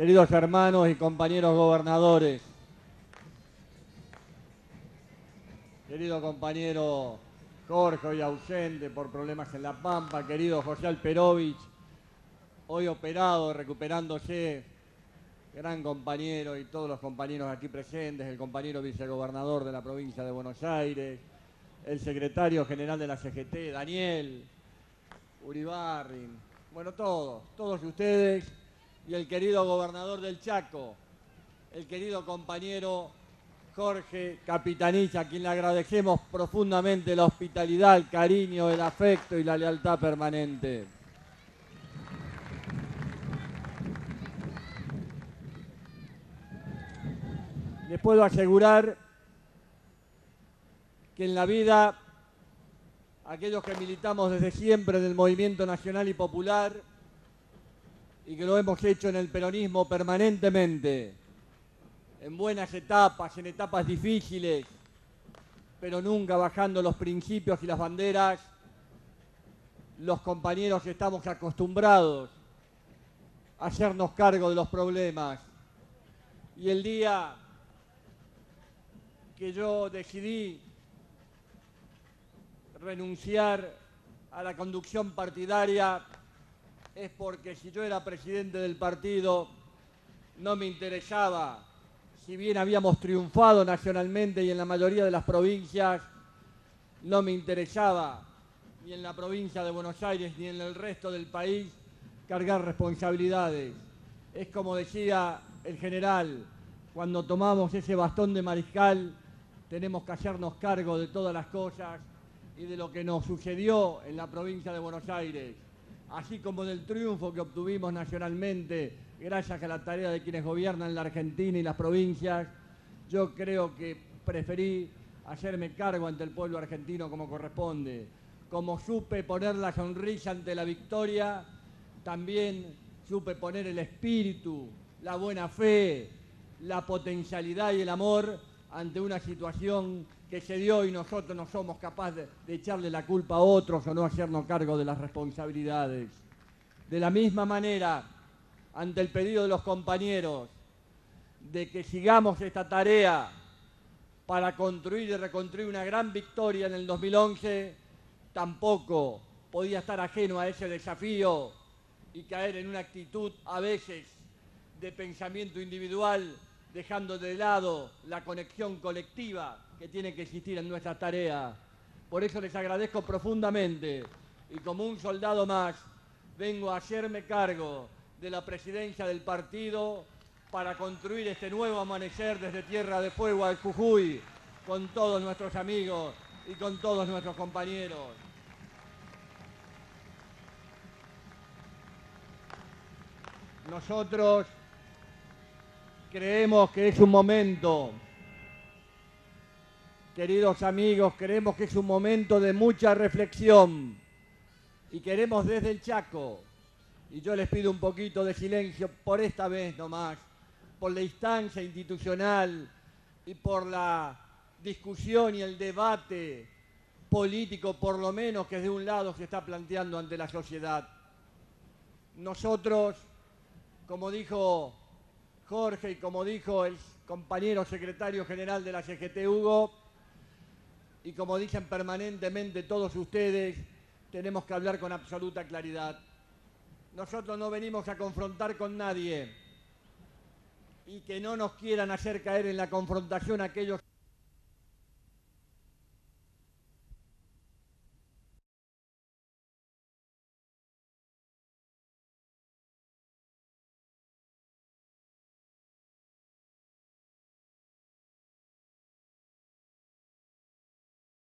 queridos hermanos y compañeros gobernadores, querido compañero Jorge, hoy ausente por problemas en La Pampa, querido José Alperovich, hoy operado, recuperándose, gran compañero, y todos los compañeros aquí presentes, el compañero vicegobernador de la provincia de Buenos Aires, el secretario general de la CGT, Daniel Uribarri, bueno, todos ustedes, y el querido gobernador del Chaco, el querido compañero Jorge Capitanich, a quien le agradecemos profundamente la hospitalidad, el cariño, el afecto y la lealtad permanente. Les puedo asegurar que en la vida, aquellos que militamos desde siempre en el movimiento nacional y popular y que lo hemos hecho en el peronismo permanentemente, en buenas etapas, en etapas difíciles, pero nunca bajando los principios y las banderas, los compañeros estamos acostumbrados a hacernos cargo de los problemas. Y el día que yo decidí renunciar a la conducción partidaria es porque si yo era presidente del partido no me interesaba, si bien habíamos triunfado nacionalmente y en la mayoría de las provincias, no me interesaba ni en la provincia de Buenos Aires ni en el resto del país cargar responsabilidades. Es como decía el general, cuando tomamos ese bastón de mariscal, tenemos que hacernos cargo de todas las cosas y de lo que nos sucedió en la provincia de Buenos Aires, así como del triunfo que obtuvimos nacionalmente gracias a la tarea de quienes gobiernan la Argentina y las provincias. Yo creo que preferí hacerme cargo ante el pueblo argentino como corresponde. Como supe poner la sonrisa ante la victoria, también supe poner el espíritu, la buena fe, la potencialidad y el amor ante una situación que se dio y nosotros no somos capaces de echarle la culpa a otros o no hacernos cargo de las responsabilidades. De la misma manera, ante el pedido de los compañeros de que sigamos esta tarea para construir y reconstruir una gran victoria en el 2011, tampoco podía estar ajeno a ese desafío y caer en una actitud a veces de pensamiento individual, dejando de lado la conexión colectiva que tiene que existir en nuestra tarea. Por eso les agradezco profundamente y como un soldado más vengo a hacerme cargo de la presidencia del partido para construir este nuevo amanecer desde Tierra de Fuego al Jujuy con todos nuestros amigos y con todos nuestros compañeros. Nosotros creemos que es un momento, queridos amigos, creemos que es un momento de mucha reflexión y queremos desde el Chaco, y yo les pido un poquito de silencio por esta vez nomás, por la instancia institucional y por la discusión y el debate político, por lo menos que de un lado se está planteando ante la sociedad. Nosotros, como dijo Jorge y como dijo el compañero secretario general de la CGT, Hugo, y como dicen permanentemente todos ustedes, tenemos que hablar con absoluta claridad. Nosotros no venimos a confrontar con nadie y que no nos quieran hacer caer en la confrontación aquellos